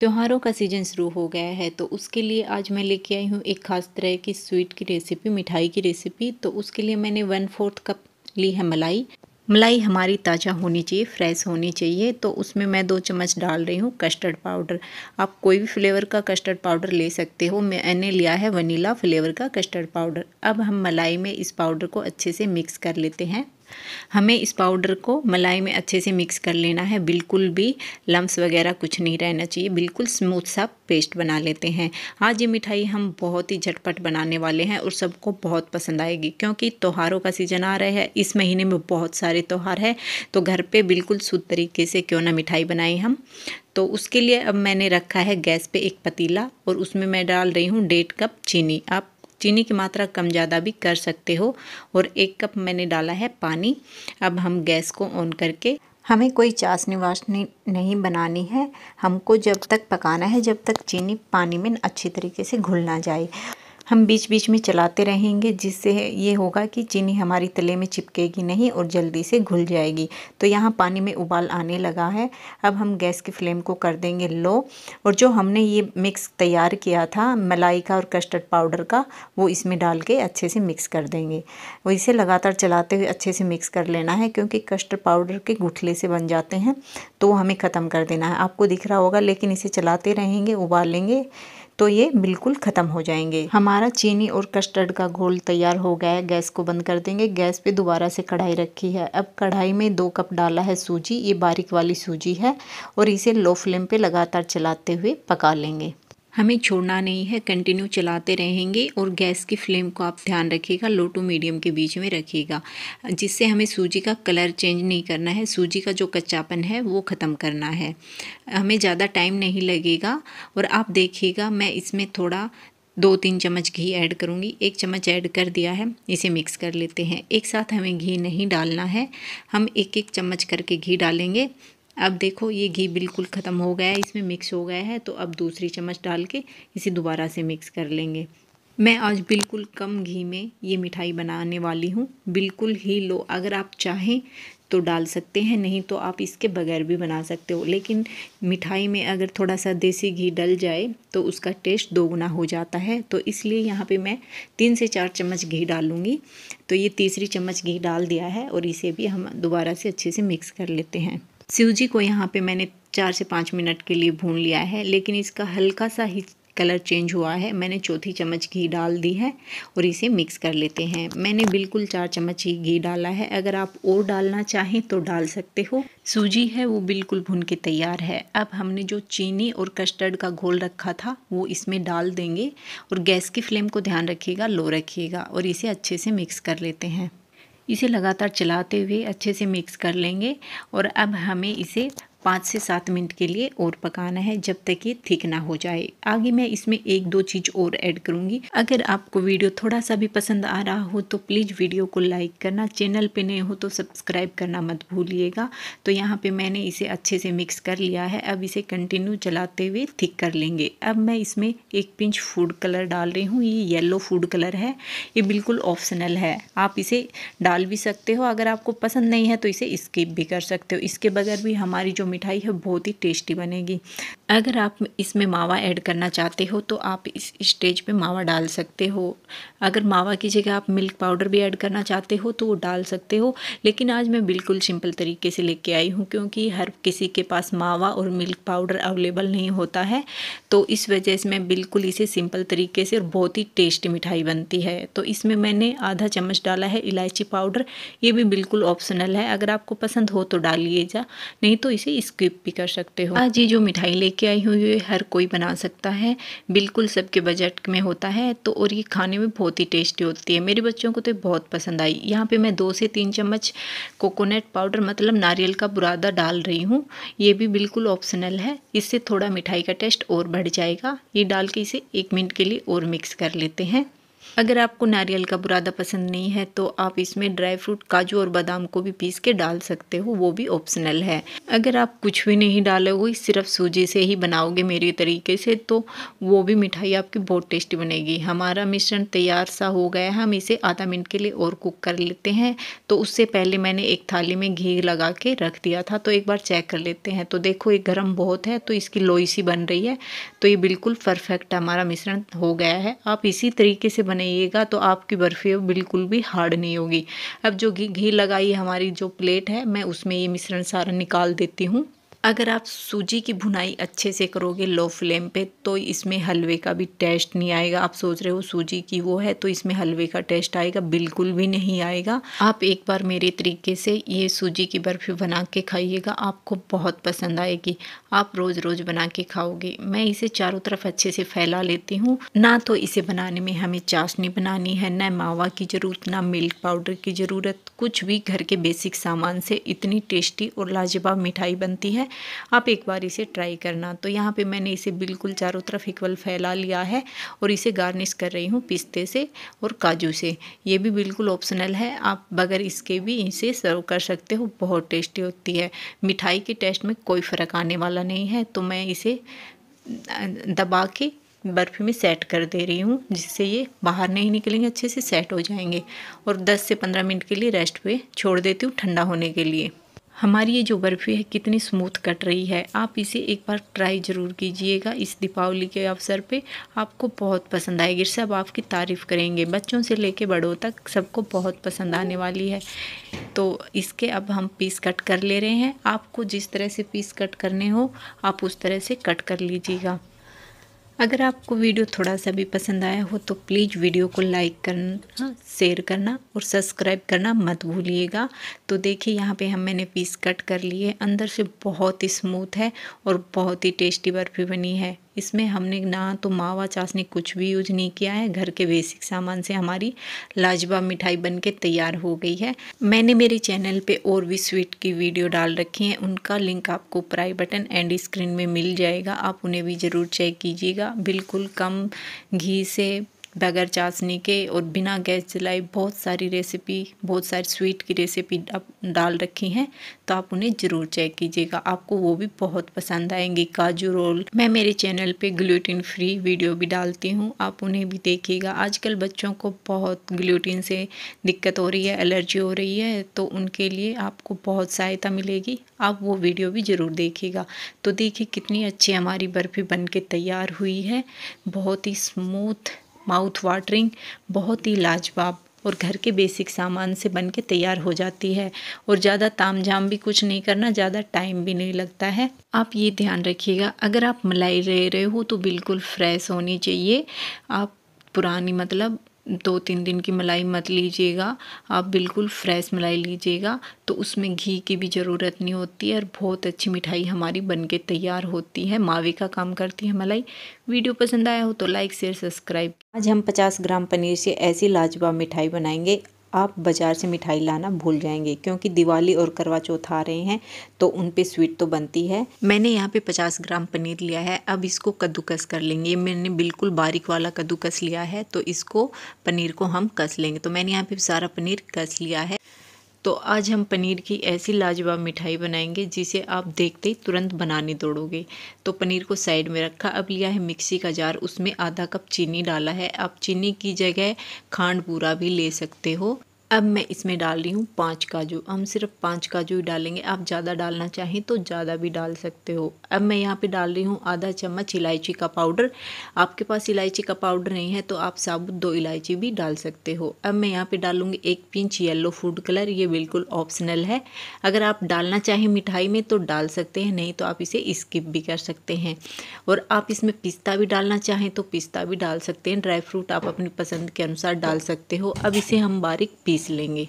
त्योहारों का सीज़न शुरू हो गया है, तो उसके लिए आज मैं लेके आई हूँ एक ख़ास तरह की स्वीट की रेसिपी, मिठाई की रेसिपी। तो उसके लिए मैंने 1/4 कप ली है मलाई। मलाई हमारी ताज़ा होनी चाहिए, फ्रेश होनी चाहिए। तो उसमें मैं 2 चम्मच डाल रही हूँ कस्टर्ड पाउडर। आप कोई भी फ्लेवर का कस्टर्ड पाउडर ले सकते हो, मैंने लिया है वनीला फ्लेवर का कस्टर्ड पाउडर। अब हम मलाई में इस पाउडर को अच्छे से मिक्स कर लेते हैं। हमें इस पाउडर को मलाई में अच्छे से मिक्स कर लेना है, बिल्कुल भी लम्स वगैरह कुछ नहीं रहना चाहिए। बिल्कुल स्मूथ सा पेस्ट बना लेते हैं। आज ये मिठाई हम बहुत ही झटपट बनाने वाले हैं और सबको बहुत पसंद आएगी, क्योंकि त्योहारों का सीज़न आ रहा है। इस महीने में बहुत सारे त्यौहार है, तो घर पे बिल्कुल शुद्ध तरीके से क्यों ना मिठाई बनाएं हम। तो उसके लिए अब मैंने रखा है गैस पे एक पतीला और उसमें मैं डाल रही हूँ 1.5 कप चीनी। आप चीनी की मात्रा कम ज़्यादा भी कर सकते हो। और 1 कप मैंने डाला है पानी। अब हम गैस को ऑन करके, हमें कोई चाशनी वाशनी नहीं बनानी है, हमको जब तक पकाना है जब तक चीनी पानी में अच्छी तरीके से घुल ना जाए। हम बीच बीच में चलाते रहेंगे, जिससे ये होगा कि चीनी हमारी तले में चिपकेगी नहीं और जल्दी से घुल जाएगी। तो यहाँ पानी में उबाल आने लगा है। अब हम गैस की फ्लेम को कर देंगे लो, और जो हमने ये मिक्स तैयार किया था मलाई का और कस्टर्ड पाउडर का, वो इसमें डाल के अच्छे से मिक्स कर देंगे। और इसे लगातार चलाते हुए अच्छे से मिक्स कर लेना है, क्योंकि कस्टर्ड पाउडर के गुठले से बन जाते हैं, तो हमें ख़त्म कर देना है। आपको दिख रहा होगा, लेकिन इसे चलाते रहेंगे, उबालेंगे, तो ये बिल्कुल ख़त्म हो जाएंगे। हमारा चीनी और कस्टर्ड का घोल तैयार हो गया है। गैस को बंद कर देंगे। गैस पे दोबारा से कढ़ाई रखी है। अब कढ़ाई में 2 कप डाला है सूजी, ये बारीक वाली सूजी है, और इसे लो फ्लेम पे लगातार चलाते हुए पका लेंगे। हमें छोड़ना नहीं है, कंटिन्यू चलाते रहेंगे। और गैस की फ्लेम को आप ध्यान रखिएगा, लो टू मीडियम के बीच में रखिएगा, जिससे हमें सूजी का कलर चेंज नहीं करना है, सूजी का जो कच्चापन है वो ख़त्म करना है। हमें ज़्यादा टाइम नहीं लगेगा। और आप देखिएगा, मैं इसमें थोड़ा 2-3 चम्मच घी ऐड करूँगी। 1 चम्मच ऐड कर दिया है। इसे मिक्स कर लेते हैं। एक साथ हमें घी नहीं डालना है, हम 1-1 चम्मच करके घी डालेंगे। अब देखो, ये घी बिल्कुल ख़त्म हो गया है, इसमें मिक्स हो गया है। तो अब दूसरी चम्मच डाल के इसे दोबारा से मिक्स कर लेंगे। मैं आज बिल्कुल कम घी में ये मिठाई बनाने वाली हूँ, बिल्कुल ही लो। अगर आप चाहें तो डाल सकते हैं, नहीं तो आप इसके बगैर भी बना सकते हो। लेकिन मिठाई में अगर थोड़ा सा देसी घी डल जाए तो उसका टेस्ट 2 गुना हो जाता है। तो इसलिए यहाँ पे मैं 3 से 4 चम्मच घी डालूँगी। तो ये तीसरी चम्मच घी डाल दिया है, और इसे भी हम दोबारा से अच्छे से मिक्स कर लेते हैं। सूजी को यहाँ पे मैंने 4 से 5 मिनट के लिए भून लिया है, लेकिन इसका हल्का सा ही कलर चेंज हुआ है। मैंने चौथी चम्मच घी डाल दी है और इसे मिक्स कर लेते हैं। मैंने बिल्कुल 4 चम्मच ही घी डाला है, अगर आप और डालना चाहें तो डाल सकते हो। सूजी है वो बिल्कुल भून के तैयार है। अब हमने जो चीनी और कस्टर्ड का घोल रखा था वो इसमें डाल देंगे। और गैस की फ्लेम को ध्यान रखिएगा, लो रखिएगा, और इसे अच्छे से मिक्स कर लेते हैं। इसे लगातार चलाते हुए अच्छे से मिक्स कर लेंगे। और अब हमें इसे 5 से 7 मिनट के लिए और पकाना है, जब तक ये थिक ना हो जाए। आगे मैं इसमें 1-2 चीज़ और ऐड करूँगी। अगर आपको वीडियो थोड़ा सा भी पसंद आ रहा हो तो प्लीज़ वीडियो को लाइक करना, चैनल पे नए हो तो सब्सक्राइब करना मत भूलिएगा। तो यहाँ पे मैंने इसे अच्छे से मिक्स कर लिया है। अब इसे कंटिन्यू चलाते हुए थिक कर लेंगे। अब मैं इसमें 1 पिंच फूड कलर डाल रही हूँ, ये येलो फूड कलर है। ये बिल्कुल ऑप्शनल है, आप इसे डाल भी सकते हो। अगर आपको पसंद नहीं है तो इसे स्किप भी कर सकते हो। इसके बगैर भी हमारी जो मिठाई है बहुत ही टेस्टी बनेगी। अगर आप इसमें मावा ऐड करना चाहते हो तो आप इस स्टेज पे मावा डाल सकते हो। अगर मावा की जगह आप मिल्क पाउडर भी ऐड करना चाहते हो तो वो डाल सकते हो। लेकिन आज मैं बिल्कुल सिंपल तरीके से लेके आई हूँ, क्योंकि हर किसी के पास मावा और मिल्क पाउडर अवेलेबल नहीं होता है। तो इस वजह से मैं बिल्कुल इसे सिंपल तरीके से, और बहुत ही टेस्टी मिठाई बनती है। तो इसमें मैंने आधा चम्मच डाला है इलायची पाउडर, ये भी बिल्कुल ऑप्शनल है। अगर आपको पसंद हो तो डालिएगा, नहीं तो इसे स्किप भी कर सकते हो। आज ये जो मिठाई लेके आई हूँ ये हर कोई बना सकता है, बिल्कुल सबके बजट में होता है। तो और ये खाने में बहुत ही टेस्टी होती है, मेरे बच्चों को तो बहुत पसंद आई। यहाँ पे मैं 2 से 3 चम्मच कोकोनट पाउडर, मतलब नारियल का बुरादा डाल रही हूँ, ये भी बिल्कुल ऑप्शनल है। इससे थोड़ा मिठाई का टेस्ट और बढ़ जाएगा। ये डाल के इसे 1 मिनट के लिए और मिक्स कर लेते हैं। अगर आपको नारियल का बुरादा पसंद नहीं है तो आप इसमें ड्राई फ्रूट काजू और बादाम को भी पीस के डाल सकते हो, वो भी ऑप्शनल है। अगर आप कुछ भी नहीं डालोगे, सिर्फ सूजी से ही बनाओगे मेरे तरीके से, तो वो भी मिठाई आपकी बहुत टेस्टी बनेगी। हमारा मिश्रण तैयार सा हो गया है, हम इसे आधा मिनट के लिए और कुक कर लेते हैं। तो उससे पहले मैंने एक थाली में घी लगा के रख दिया था, तो एक बार चेक कर लेते हैं। तो देखो ये गर्म बहुत है, तो इसकी लोई सी बन रही है। तो ये बिल्कुल परफेक्ट हमारा मिश्रण हो गया है। आप इसी तरीके से बनाइएगा तो आपकी बर्फ़ी बिल्कुल भी हार्ड नहीं होगी। अब जो घी लगाई हमारी जो प्लेट है, मैं उसमें ये मिश्रण सारा निकाल देती हूँ। अगर आप सूजी की भुनाई अच्छे से करोगे लो फ्लेम पे, तो इसमें हलवे का भी टेस्ट नहीं आएगा। आप सोच रहे हो सूजी की वो है तो इसमें हलवे का टेस्ट आएगा, बिल्कुल भी नहीं आएगा। आप एक बार मेरे तरीके से ये सूजी की बर्फ़ी बना के खाइएगा, आपको बहुत पसंद आएगी। आप रोज़ रोज़ बना के खाओगे। मैं इसे चारों तरफ अच्छे से फैला लेती हूँ। ना तो इसे बनाने में हमें चाशनी बनानी है, ना मावा की ज़रूरत, ना मिल्क पाउडर की ज़रूरत, कुछ भी घर के बेसिक सामान से इतनी टेस्टी और लाजवाब मिठाई बनती है। आप एक बार इसे ट्राई करना। तो यहाँ पे मैंने इसे बिल्कुल चारों तरफ इक्वल फैला लिया है और इसे गार्निश कर रही हूँ पिस्ते से और काजू से। ये भी बिल्कुल ऑप्शनल है, आप बगैर इसके भी इसे सर्व कर सकते हो। बहुत टेस्टी होती है, मिठाई के टेस्ट में कोई फ़र्क आने वाला नहीं है। तो मैं इसे दबा के बर्फ़ी में सेट कर दे रही हूँ, जिससे ये बाहर नहीं निकलेंगे, अच्छे से सेट हो जाएंगे। और 10 से 15 मिनट के लिए रेस्ट पे छोड़ देती हूँ ठंडा होने के लिए। हमारी ये जो बर्फ़ी है कितनी स्मूथ कट रही है, आप इसे एक बार ट्राई ज़रूर कीजिएगा। इस दीपावली के अवसर पे आपको बहुत पसंद आएगी, सब आपकी तारीफ़ करेंगे, बच्चों से लेके बड़ों तक सबको बहुत पसंद आने वाली है। तो इसके अब हम पीस कट कर ले रहे हैं। आपको जिस तरह से पीस कट करने हो आप उस तरह से कट कर लीजिएगा। अगर आपको वीडियो थोड़ा सा भी पसंद आया हो तो प्लीज़ वीडियो को लाइक करना, शेयर करना और सब्सक्राइब करना मत भूलिएगा। तो देखिए यहाँ पे मैंने पीस कट कर लिए, अंदर से बहुत ही स्मूथ है और बहुत ही टेस्टी बर्फ़ी बनी है। इसमें हमने ना तो मावा चाशनी कुछ भी यूज नहीं किया है, घर के बेसिक सामान से हमारी लाजवाब मिठाई बनके तैयार हो गई है। मैंने मेरे चैनल पे और भी स्वीट की वीडियो डाल रखी हैं, उनका लिंक आपको प्राई बटन एंड स्क्रीन में मिल जाएगा, आप उन्हें भी ज़रूर चेक कीजिएगा। बिल्कुल कम घी से, बगैर चाशनी के और बिना गैस जलाए बहुत सारी स्वीट की रेसिपी डाल रखी हैं, तो आप उन्हें ज़रूर चेक कीजिएगा, आपको वो भी बहुत पसंद आएंगी। काजू रोल, मैं मेरे चैनल पे ग्लूटिन फ्री वीडियो भी डालती हूँ, आप उन्हें भी देखिएगा। आजकल बच्चों को बहुत ग्लूटिन से दिक्कत हो रही है, एलर्जी हो रही है, तो उनके लिए आपको बहुत सहायता मिलेगी, आप वो वीडियो भी ज़रूर देखिएगा। तो देखिए कितनी अच्छी हमारी बर्फ़ी बन के तैयार हुई है, बहुत ही स्मूथ, माउथ वाटरिंग, बहुत ही लाजवाब और घर के बेसिक सामान से बन के तैयार हो जाती है। और ज़्यादा ताम झाम भी कुछ नहीं करना, ज़्यादा टाइम भी नहीं लगता है। आप ये ध्यान रखिएगा, अगर आप मलाई ले रहे हो तो बिल्कुल फ्रेश होनी चाहिए। आप पुरानी, मतलब 2-3 दिन की मलाई मत लीजिएगा, आप बिल्कुल फ्रेश मलाई लीजिएगा। तो उसमें घी की भी ज़रूरत नहीं होती है और बहुत अच्छी मिठाई हमारी बनके तैयार होती है, मावे का काम करती है मलाई। वीडियो पसंद आया हो तो लाइक, शेयर, सब्सक्राइब। आज हम 50 ग्राम पनीर से ऐसी लाजवाब मिठाई बनाएंगे, आप बाज़ार से मिठाई लाना भूल जाएंगे, क्योंकि दिवाली और करवा चौथ आ रहे हैं तो उन पे स्वीट तो बनती है। मैंने यहाँ पे 50 ग्राम पनीर लिया है। अब इसको कद्दूकस कर लेंगे, मैंने बिल्कुल बारीक वाला कद्दूकस लिया है, तो इसको पनीर को हम कस लेंगे। तो मैंने यहाँ पे सारा पनीर कस लिया है। तो आज हम पनीर की ऐसी लाजवाब मिठाई बनाएंगे जिसे आप देखते ही तुरंत बनाने दौड़ोगे। तो पनीर को साइड में रखा। अब लिया है मिक्सी का जार, उसमें आधा कप चीनी डाला है। आप चीनी की जगह खांड बूरा भी ले सकते हो। अब मैं इसमें डाल रही हूँ 5 काजू, हम सिर्फ 5 काजू ही डालेंगे, आप ज़्यादा डालना चाहें तो ज़्यादा भी डाल सकते हो। अब मैं यहाँ पे डाल रही हूँ आधा चम्मच इलायची का पाउडर। आपके पास इलायची का पाउडर नहीं है तो आप साबुत 2 इलायची भी डाल सकते हो। अब मैं यहाँ पे डालूँगी 1 पिंच येलो फूड कलर, ये बिल्कुल ऑप्शनल है, अगर आप डालना चाहें मिठाई में तो डाल सकते हैं, नहीं तो आप इसे स्किप भी कर सकते हैं। और आप इसमें पिस्ता भी डालना चाहें तो पिस्ता भी डाल सकते हैं, ड्राई फ्रूट आप अपनी पसंद के अनुसार डाल सकते हो। अब इसे हम बारीक पीस लेंगे,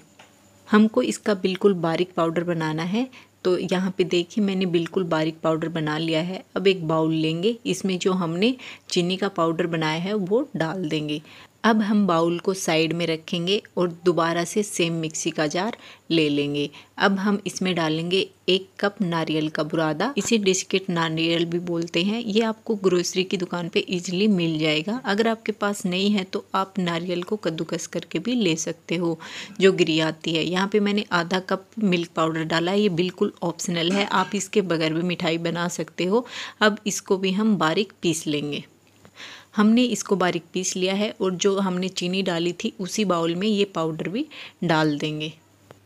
हमको इसका बिल्कुल बारीक पाउडर बनाना है। तो यहाँ पे देखिए मैंने बिल्कुल बारीक पाउडर बना लिया है। अब एक बाउल लेंगे, इसमें जो हमने चीनी का पाउडर बनाया है वो डाल देंगे। अब हम बाउल को साइड में रखेंगे और दोबारा से सेम मिक्सी का जार ले लेंगे। अब हम इसमें डालेंगे 1 कप नारियल का बुरादा, इसे डिस्केट नारियल भी बोलते हैं। ये आपको ग्रोसरी की दुकान पे इजीली मिल जाएगा। अगर आपके पास नहीं है तो आप नारियल को कद्दूकस करके भी ले सकते हो, जो गिरी आती है। यहाँ पे मैंने आधा कप मिल्क पाउडर डाला है, ये बिल्कुल ऑप्शनल है, आप इसके बगैर भी मिठाई बना सकते हो। अब इसको भी हम बारीक पीस लेंगे। हमने इसको बारीक पीस लिया है और जो हमने चीनी डाली थी उसी बाउल में ये पाउडर भी डाल देंगे।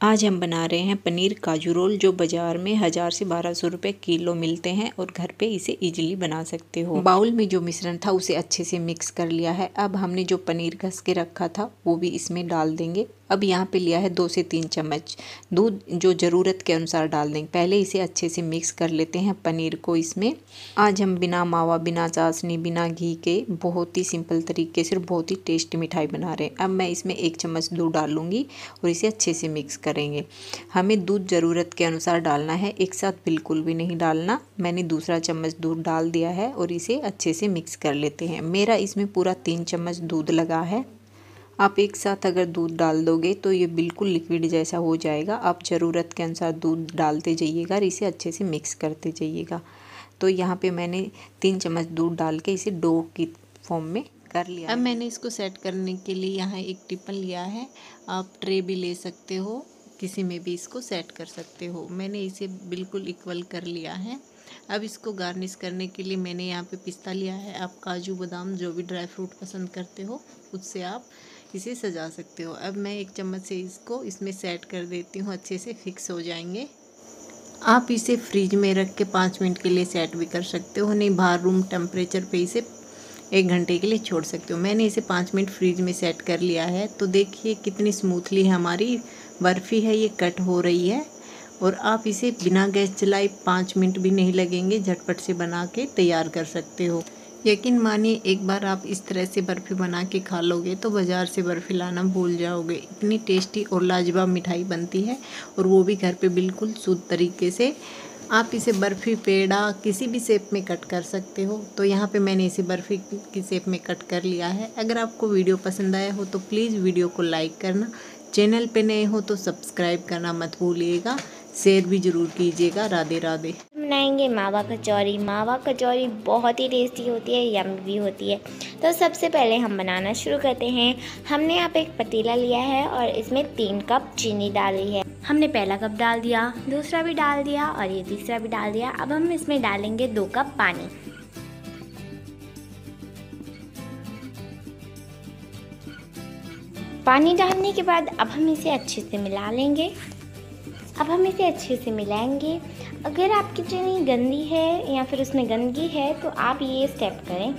आज हम बना रहे हैं पनीर काजू रोल, जो बाज़ार में 1000 से 1200 रुपये किलो मिलते हैं और घर पे इसे इजीली बना सकते हो। बाउल में जो मिश्रण था उसे अच्छे से मिक्स कर लिया है। अब हमने जो पनीर घस के रखा था वो भी इसमें डाल देंगे। अब यहाँ पे लिया है 2 से 3 चम्मच दूध, जो ज़रूरत के अनुसार डाल देंगे। पहले इसे अच्छे से मिक्स कर लेते हैं पनीर को इसमें। आज हम बिना मावा, बिना चाशनी, बिना घी के बहुत ही सिंपल तरीके से बहुत ही टेस्टी मिठाई बना रहे हैं। अब मैं इसमें 1 चम्मच दूध डालूंगी और इसे अच्छे से मिक्स करेंगे। हमें दूध ज़रूरत के अनुसार डालना है, एक साथ बिल्कुल भी नहीं डालना। मैंने दूसरा चम्मच दूध डाल दिया है और इसे अच्छे से मिक्स कर लेते हैं। मेरा इसमें पूरा 3 चम्मच दूध लगा है। आप एक साथ अगर दूध डाल दोगे तो ये बिल्कुल लिक्विड जैसा हो जाएगा। आप ज़रूरत के अनुसार दूध डालते जाइएगा और इसे अच्छे से मिक्स करते जाइएगा। तो यहाँ पे मैंने 3 चम्मच दूध डाल के इसे डो की फॉर्म में कर लिया। अब मैंने इसको सेट करने के लिए यहाँ एक टिपन लिया है, आप ट्रे भी ले सकते हो, किसी में भी इसको सेट कर सकते हो। मैंने इसे बिल्कुल इक्वल कर लिया है। अब इसको गार्निश करने के लिए मैंने यहाँ पे पिस्ता लिया है। आप काजू, बादाम, जो भी ड्राई फ्रूट पसंद करते हो उससे आप इसे सजा सकते हो। अब मैं 1 चम्मच से इसको इसमें सेट कर देती हूँ, अच्छे से फिक्स हो जाएंगे। आप इसे फ्रीज में रख के 5 मिनट के लिए सेट भी कर सकते हो, नहीं बाहर रूम टेम्परेचर पे इसे 1 घंटे के लिए छोड़ सकते हो। मैंने इसे 5 मिनट फ्रीज में सेट कर लिया है। तो देखिए कितनी स्मूथली हमारी बर्फ़ी है, ये कट हो रही है। और आप इसे बिना गैस चलाए 5 मिनट भी नहीं लगेंगे, झटपट से बना के तैयार कर सकते हो। यकीन मानिए एक बार आप इस तरह से बर्फ़ी बना के खा लोगे तो बाज़ार से बर्फ़ी लाना भूल जाओगे। इतनी टेस्टी और लाजवाब मिठाई बनती है, और वो भी घर पे बिल्कुल शुद्ध तरीके से। आप इसे बर्फ़ी, पेड़ा, किसी भी शेप में कट कर सकते हो। तो यहाँ पे मैंने इसे बर्फ़ी की शेप में कट कर लिया है। अगर आपको वीडियो पसंद आया हो तो प्लीज़ वीडियो को लाइक करना, चैनल पर नए हो तो सब्सक्राइब करना मत भूलिएगा, शेयर भी ज़रूर कीजिएगा। राधे राधे। बनाएंगे मावा कचौरी। मावा कचौरी बहुत ही टेस्टी होती है, यम भी होती है। तो सबसे पहले हम बनाना शुरू करते हैं। हमने यहाँ पे एक पतीला लिया है और इसमें 3 कप चीनी डाली है। हमने पहला कप डाल दिया, दूसरा भी डाल दिया और ये तीसरा भी डाल दिया। अब हम इसमें डालेंगे 2 कप पानी। पानी डालने के बाद अब हम इसे अच्छे से मिला लेंगे। अब हम इसे अच्छे से मिलाएंगे। अगर आपकी चीनी गंदी है या फिर उसमें गंदगी है तो आप ये स्टेप करें।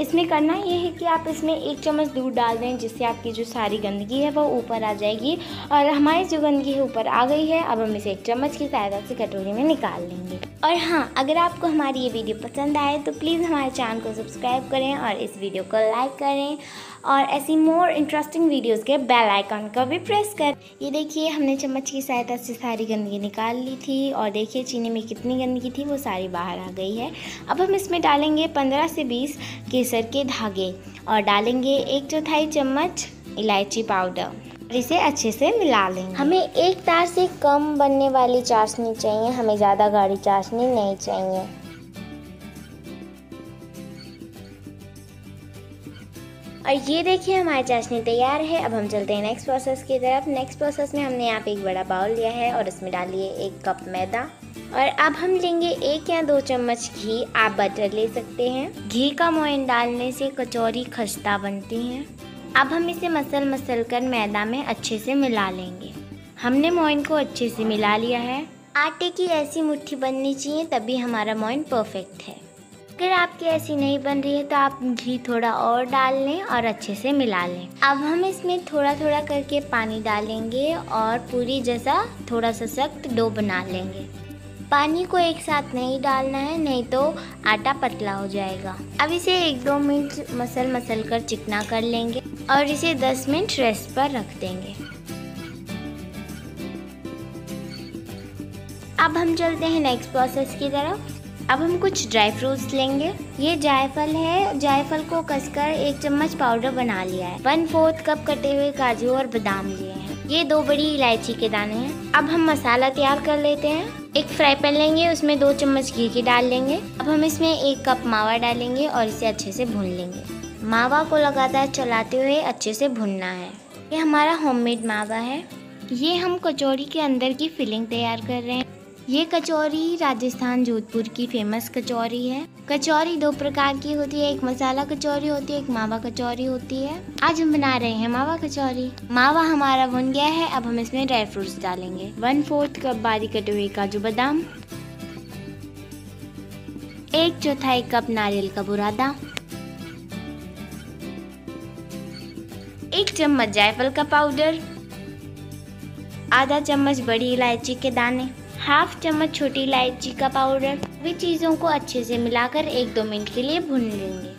इसमें करना ये है कि आप इसमें 1 चम्मच दूध डाल दें, जिससे आपकी जो सारी गंदगी है वो ऊपर आ जाएगी। और हमारी जो गंदगी है ऊपर आ गई है। अब हम इसे 1 चम्मच की सहायता से कटोरी में निकाल लेंगे। और हाँ, अगर आपको हमारी ये वीडियो पसंद आए तो प्लीज़ हमारे चैनल को सब्सक्राइब करें और इस वीडियो को लाइक करें, और ऐसी मोर इंटरेस्टिंग वीडियोस के बेल आइकॉन को भी प्रेस करें। ये देखिए हमने चम्मच की सहायता से सारी गंदगी निकाल ली थी, और देखिए चीनी में कितनी गंदगी थी वो सारी बाहर आ गई है। अब हम इसमें डालेंगे 15 से 20 केसर के धागे और डालेंगे 1/4 चम्मच इलायची पाउडर। इसे अच्छे से मिला लेंगे। हमें 1 तार से कम बनने वाली चाशनी चाहिए, हमें ज़्यादा गाढ़ी चाशनी नहीं चाहिए। और ये देखिए हमारी चाशनी तैयार है। अब हम चलते हैं नेक्स्ट प्रोसेस की तरफ। नेक्स्ट प्रोसेस में हमने यहाँ पे एक बड़ा बाउल लिया है और इसमें डालिए 1 कप मैदा। और अब हम लेंगे 1 या 2 चम्मच घी, आप बटर ले सकते हैं। घी का मोयन डालने से कचौरी खस्ता बनती हैं। अब हम इसे मसल कर मैदा में अच्छे से मिला लेंगे। हमने मोइन को अच्छे से मिला लिया है। आटे की ऐसी मुट्ठी बननी चाहिए तभी हमारा मोइन परफेक्ट है। अगर आपकी ऐसी नहीं बन रही है तो आप घी थोड़ा और डाल लें और अच्छे से मिला लें। अब हम इसमें थोड़ा करके पानी डालेंगे और पूरी जैसा थोड़ा सा सख्त डो बना लेंगे। पानी को एक साथ नहीं डालना है, नहीं तो आटा पतला हो जाएगा। अब इसे 1-2 मिनट मसल कर चिकना कर लेंगे और इसे 10 मिनट रेस्ट पर रख देंगे। अब हम चलते हैं नेक्स्ट प्रोसेस की तरफ। अब हम कुछ ड्राई फ्रूट्स लेंगे। ये जायफल है, जायफल को कसकर एक चम्मच पाउडर बना लिया है। 1/4 कप कटे हुए काजू और बादाम लिए हैं। ये 2 बड़ी इलायची के दाने हैं। अब हम मसाला तैयार कर लेते हैं। एक फ्राई पैन लेंगे, उसमें 2 चम्मच घी की डाल लेंगे। अब हम इसमें 1 कप मावा डालेंगे और इसे अच्छे से भून लेंगे। मावा को लगातार चलाते हुए अच्छे से भूनना है। ये हमारा होममेड मावा है। ये हम कचौड़ी के अंदर की फिलिंग तैयार कर रहे हैं। ये कचौरी राजस्थान जोधपुर की फेमस कचौरी है। कचौरी 2 प्रकार की होती है, एक मसाला कचौरी होती है, एक मावा कचौरी होती है। आज हम बना रहे हैं मावा कचौरी। मावा हमारा भुन गया है, अब हम इसमें ड्राई फ्रूट्स डालेंगे। 1/4 कप बारीक कटे हुए काजू बादाम, 1/4 कप नारियल का बुरादा, 1 चम्मच जायफल का पाउडर, आधा चम्मच बड़ी इलायची के दाने, 1/2 चम्मच छोटी इलायची का पाउडर। सभी चीज़ों को अच्छे से मिलाकर 1-2 मिनट के लिए भून लेंगे।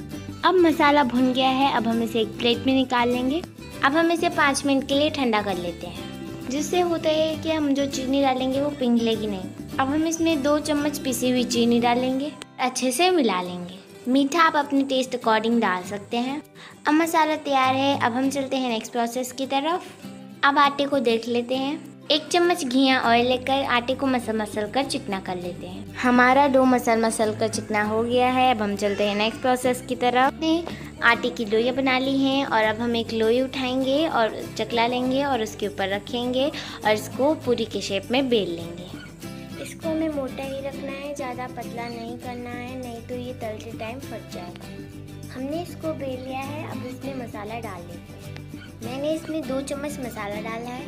अब मसाला भुन गया है, अब हम इसे एक प्लेट में निकाल लेंगे। अब हम इसे 5 मिनट के लिए ठंडा कर लेते हैं, जिससे होता है कि हम जो चीनी डालेंगे वो पिघलेगी नहीं। अब हम इसमें 2 चम्मच पिसी हुई चीनी डालेंगे, अच्छे से मिला लेंगे। मीठा आप अपने टेस्ट अकॉर्डिंग डाल सकते हैं। अब मसाला तैयार है, अब हम चलते हैं नेक्स्ट प्रोसेस की तरफ। अब आटे को देख लेते हैं। 1 चम्मच घी या ऑयल लेकर आटे को मसल कर चिकना कर लेते हैं। हमारा डो मसल कर चिकना हो गया है। अब हम चलते हैं नेक्स्ट प्रोसेस की तरफ। आटे की लोइयाँ बना ली हैं और अब हम एक लोई उठाएंगे और चकला लेंगे और उसके ऊपर रखेंगे और इसको पूरी के शेप में बेल लेंगे। इसको हमें मोटा ही रखना है, ज़्यादा पतला नहीं करना है, नहीं तो ये तलते टाइम फट जाएगा। हमने इसको बेल लिया है, अब इसमें मसाला डाल लेते हैं। मैंने इसमें 2 चम्मच मसाला डाला है,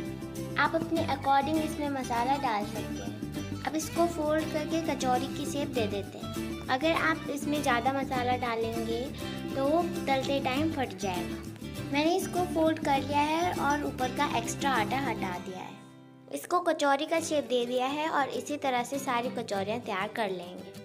आप अपने अकॉर्डिंग इसमें मसाला डाल सकते हैं। अब इसको फोल्ड करके कचौरी की शेप दे देते हैं। अगर आप इसमें ज़्यादा मसाला डालेंगे तो वो तलते टाइम फट जाएगा। मैंने इसको फोल्ड कर लिया है और ऊपर का एक्स्ट्रा आटा हटा दिया है। इसको कचौरी का शेप दे दिया है और इसी तरह से सारी कचौरियाँ तैयार कर लेंगे।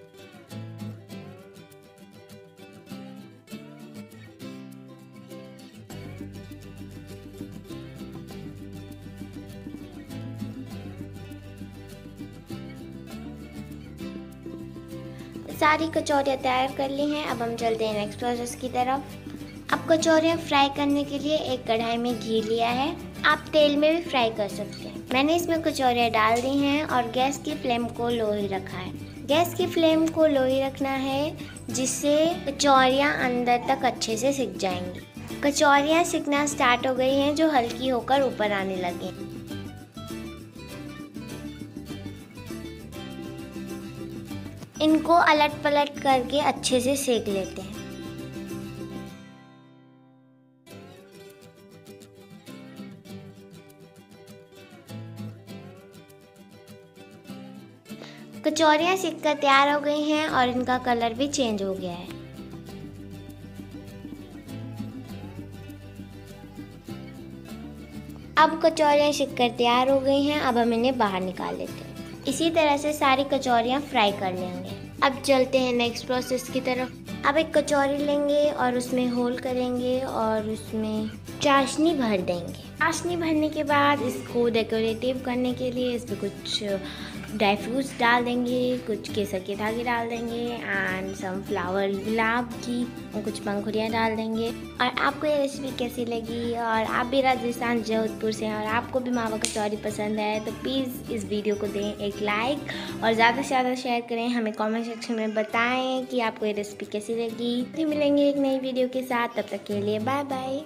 सारी कचौरियाँ तैयार कर ली हैं, अब हम चलते हैं नेक्स्ट प्रोसेस की तरफ। अब कचौरियाँ फ्राई करने के लिए एक कढ़ाई में घी लिया है, आप तेल में भी फ्राई कर सकते हैं। मैंने इसमें कचौरियाँ डाल दी हैं और गैस की फ्लेम को लो ही रखा है। गैस की फ्लेम को लो ही रखना है, जिससे कचौरियाँ अंदर तक अच्छे से सिक जाएंगी। कचौरियाँ सिकना स्टार्ट हो गई हैं, जो हल्की होकर ऊपर आने लगी। इनको अलट पलट करके अच्छे से सेक लेते हैं। कचौरियाँ सिककर तैयार हो गई हैं और इनका कलर भी चेंज हो गया है। अब कचौरियाँ सिककर तैयार हो गई हैं, अब हम इन्हें बाहर निकाल लेते हैं। इसी तरह से सारी कचौरियाँ फ्राई कर लेंगे। अब चलते हैं नेक्स्ट प्रोसेस की तरफ। अब एक कचौरी लेंगे और उसमें होल करेंगे और उसमें चाशनी भर देंगे। चाशनी भरने के बाद इसको डेकोरेटिव करने के लिए इसमें कुछ ड्राई फ्रूट्स डाल देंगे, कुछ केसर के धागे डाल देंगे एंड सम फ्लावर, गुलाब की कुछ पंखुड़ियाँ डाल देंगे। और आपको ये रेसिपी कैसी लगी, और आप भी राजस्थान जोधपुर से हैं और आपको भी मावा कचौरी पसंद है, तो प्लीज़ इस वीडियो को दें एक लाइक और ज़्यादा से ज़्यादा शेयर करें। हमें कमेंट सेक्शन में बताएं कि आपको ये रेसिपी कैसी लगी। फिर मिलेंगे एक नई वीडियो के साथ, तब तक के लिए बाय बाय,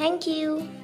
थैंक यू।